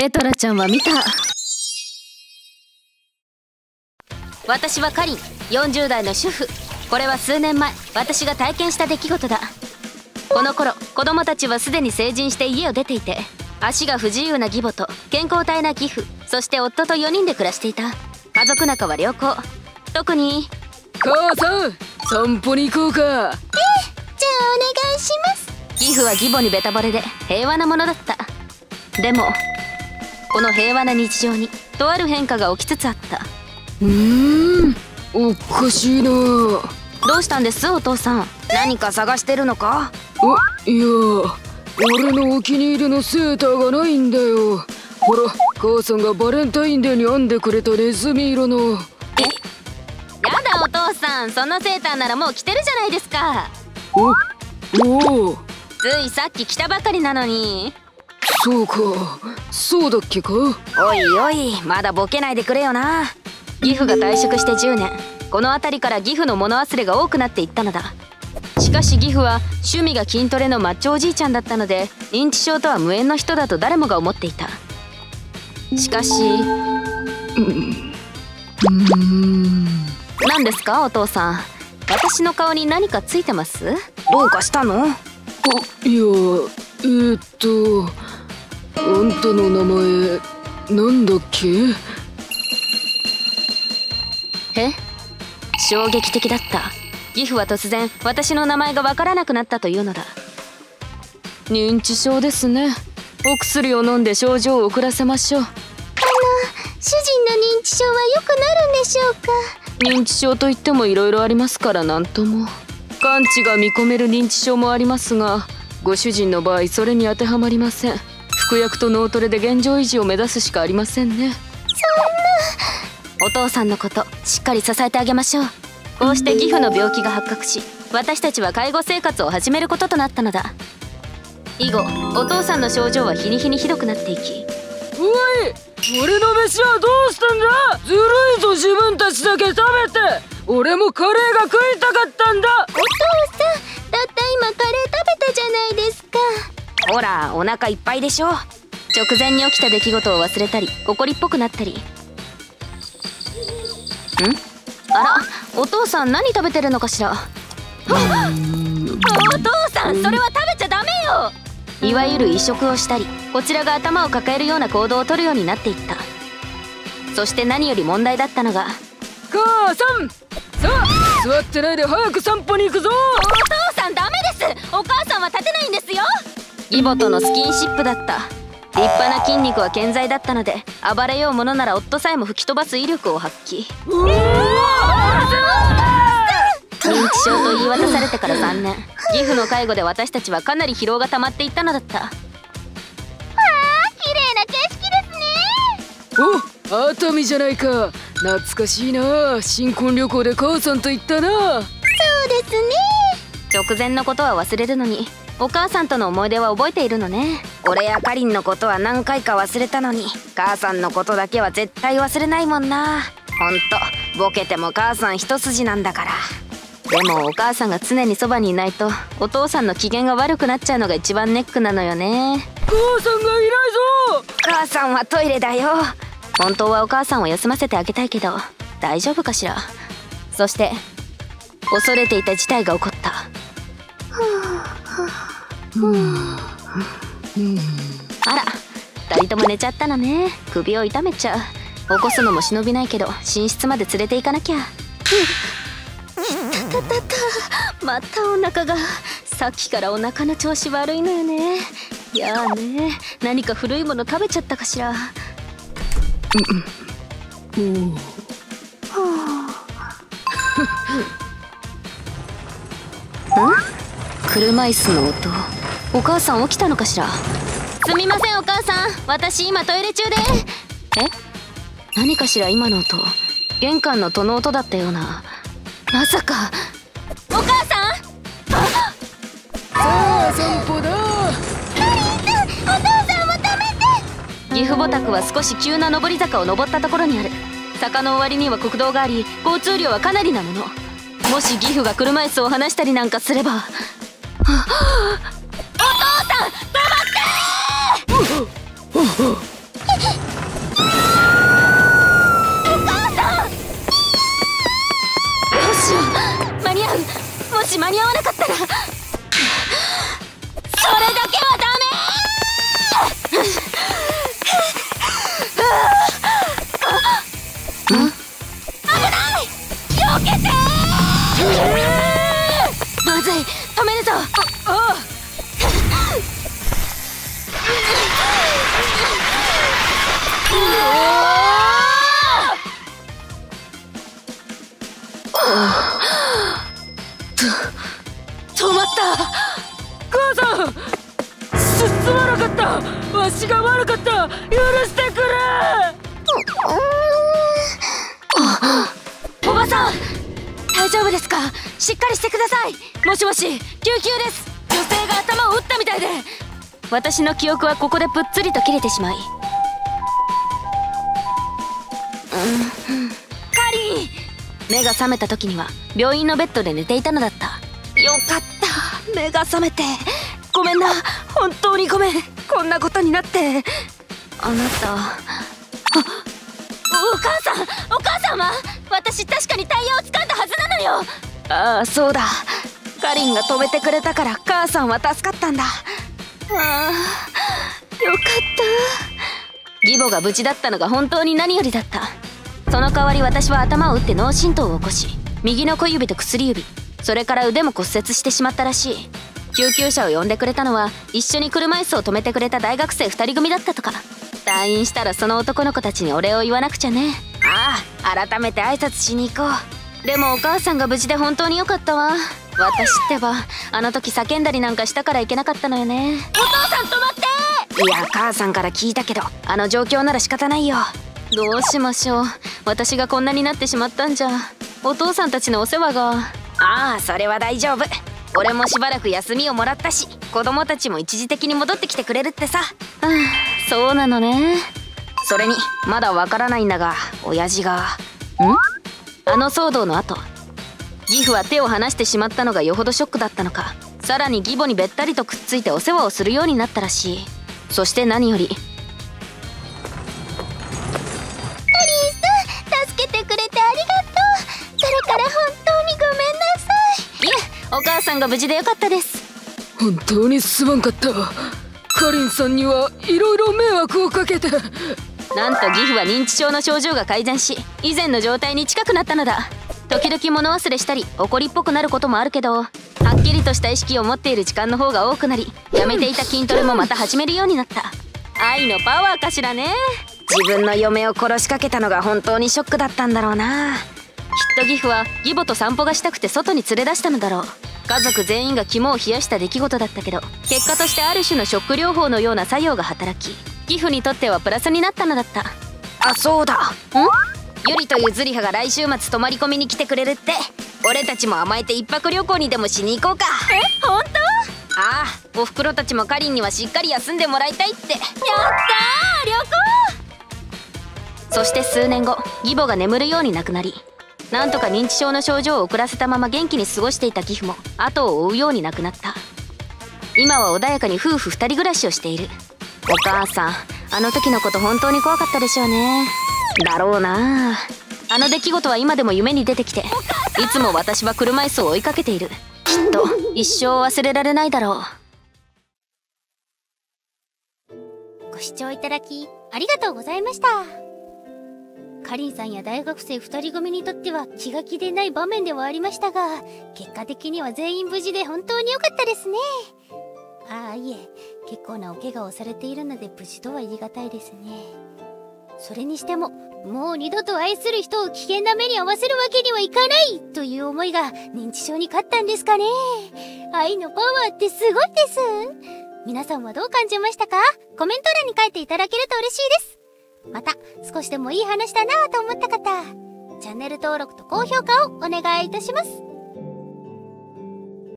エトラちゃんは見た。私はカリン、40代の主婦。これは数年前私が体験した出来事だ。この頃子供たちはすでに成人して家を出ていて、足が不自由な義母と健康体な義父、そして夫と4人で暮らしていた。家族仲は良好。特に母さん、散歩に行こうか。じゃあお願いします。義父は義母にベタ惚れで平和なものだった。でもこの平和な日常にとある変化が起きつつあった。おかしいな。どうしたんです、お父さん。何か探してるのか。いや、俺のお気に入りのセーターがないんだよ。ほら、母さんがバレンタインデーに編んでくれたネズミ色の。やだお父さん、そのセーターならもう着てるじゃないですか。おお、ついさっき着たばかりなのに。そうか、そうだっけか。おいおい、まだボケないでくれよな。義父が退職して10年、この辺りから義父の物忘れが多くなっていったのだ。しかし義父は趣味が筋トレのマッチョおじいちゃんだったので、認知症とは無縁の人だと誰もが思っていた。しかし、何ですかお父さん、私の顔に何かついてます？どうかしたの？いや、あんたの名前なんだっけ？衝撃的だった。義父は突然私の名前がわからなくなったというのだ。認知症ですね。お薬を飲んで症状を遅らせましょう。主人の認知症は良くなるんでしょうか？認知症といってもいろいろありますから、何とも。完治が見込める認知症もありますが、ご主人の場合それに当てはまりません。服薬と脳トレで現状維持を目指すしかありませんね。お父さんのことしっかり支えてあげましょう。こうして義父の病気が発覚し、私たちは介護生活を始めることとなったのだ。以後お父さんの症状は日に日にひどくなっていき、おい、俺の飯はどうしたんだ。ずるいぞ、自分たちだけ食べて。俺もカレーが食いたかったんだ。お父さん、だって今カレー食べたじゃないですか。ほら、お腹いっぱいでしょ。直前に起きた出来事を忘れたり、怒りっぽくなったり。あら、お父さん何食べてるのかしら。お父さん、それは食べちゃダメよ。いわゆる移植をしたり、こちらが頭を抱えるような行動をとるようになっていった。そして何より問題だったのが、母さん、さあ座ってないで早く散歩に行くぞ。お父さん、ダメです。お母さんは立てないんですよ。義母とのスキンシップだった。立派な筋肉は健在だったので、暴れようものなら夫さえも吹き飛ばす威力を発揮。認知症と言い渡されてから3年、義父の介護で私たちはかなり疲労が溜まっていったのだった。わあ、綺麗な景色ですね。お、熱海じゃないか。懐かしいな。新婚旅行で母さんと行ったな。そうですね。直前のことは忘れるのに、お母さんとの思い出は覚えているのね。俺やカリンのことは何回か忘れたのに、母さんのことだけは絶対忘れないもんな。ほんと、ボケても母さん一筋なんだから。でもお母さんが常にそばにいないと、お父さんの機嫌が悪くなっちゃうのが一番ネックなのよね。母さんがいないぞ。母さんはトイレだよ。本当はお母さんを休ませてあげたいけど、大丈夫かしら。そして恐れていた事態が起こった。あら、2人とも寝ちゃったのね。首を痛めちゃう。起こすのも忍びないけど、寝室まで連れて行かなきゃ。またお腹が。さっきからお腹の調子悪いのよね。やあね、何か古いもの食べちゃったかしら。車椅子の音。お母さん起きたのかしら。すみませんお母さん、私今トイレ中で。何かしら今の音。玄関の戸の音だったような。まさかお母さん。さあ散歩だ。カリンさん、お父さんも止めて。義父母宅は少し急な上り坂を登ったところにある。坂の終わりには国道があり、交通量はかなりなもの。もし義父が車椅子を離したりなんかすれば。お父さん、止まってー。私が悪かった、許してくれ。おばさん、大丈夫ですか？しっかりしてください。もしもし、救急です。女性が頭を打ったみたいで、私の記憶はここでぷっつりと切れてしまい、カリン、目が覚めた時には病院のベッドで寝ていたのだった。よかった、目が覚めて。ごめんな、本当にごめん、こんなことになって。あなた、お母さん、お母さんは、私確かにタイヤを掴んだはずなのよ。ああ、そうだ、カリンが止めてくれたから母さんは助かったんだ。ああ、よかった。義母が無事だったのが本当に何よりだった。その代わり私は頭を打って脳震盪を起こし、右の小指と薬指、それから腕も骨折してしまったらしい。救急車を呼んでくれたのは、一緒に車椅子を止めてくれた大学生2人組だったとか。退院したらその男の子たちにお礼を言わなくちゃね。ああ、改めて挨拶しに行こう。でもお母さんが無事で本当によかったわ。私ってば、あの時叫んだりなんかしたからいけなかったのよね。お父さん止まって。いや、母さんから聞いたけど、あの状況なら仕方ないよ。どうしましょう、私がこんなになってしまったんじゃ、お父さんたちのお世話が。ああ、それは大丈夫。俺もしばらく休みをもらったし、子供たちも一時的に戻ってきてくれるってさ。うん、そうなのね。それにまだわからないんだが、親父があの騒動の後、義父は手を離してしまったのがよほどショックだったのか、さらに義母にべったりとくっついてお世話をするようになったらしい。そして何より、カリンさん、助けてくれてありがとう。それから本当にごめんなさい。いえ、お母さんが無事でよかったです。本当にすまんかった。カリンさんにはいろいろ迷惑をかけて。なんと義父は認知症の症状が改善し、以前の状態に近くなったのだ。時々物忘れしたり怒りっぽくなることもあるけど、はっきりとした意識を持っている時間の方が多くなり、やめていた筋トレもまた始めるようになった。愛のパワーかしらね。自分の嫁を殺しかけたのが本当にショックだったんだろうな。きっと義父は義母と散歩がしたくて外に連れ出したのだろう。家族全員が肝を冷やした出来事だったけど、結果としてある種のショック療法のような作用が働き、義父にとってはプラスになったのだった。あ、そうだ、ゆりというズリハが来週末泊まり込みに来てくれるって。俺たちも甘えて一泊旅行にでもしに行こうか。え、本当？ああ、おふくろたちもカリンにはしっかり休んでもらいたいって。やったー、旅行。そして数年後、義母が眠るように亡くなり、なんとか認知症の症状を遅らせたまま元気に過ごしていた義父も後を追うように亡くなった。今は穏やかに夫婦2人暮らしをしている。お母さん、あの時のこと本当に怖かったでしょうね。だろうな。あの出来事は今でも夢に出てきて、いつも私は車椅子を追いかけている。きっと一生忘れられないだろう。ご視聴いただきありがとうございました。カリンさんや大学生2人組にとっては気が気でない場面ではありましたが、結果的には全員無事で本当に良かったですね。ああ、いえ、結構なお怪我をされているので無事とは言い難いですね。それにしても、もう二度と愛する人を危険な目に遭わせるわけにはいかないという思いが認知症に勝ったんですかね。愛のパワーってすごいです。皆さんはどう感じましたか？コメント欄に書いていただけると嬉しいです。また、少しでもいい話だなぁと思った方、チャンネル登録と高評価をお願いいたします。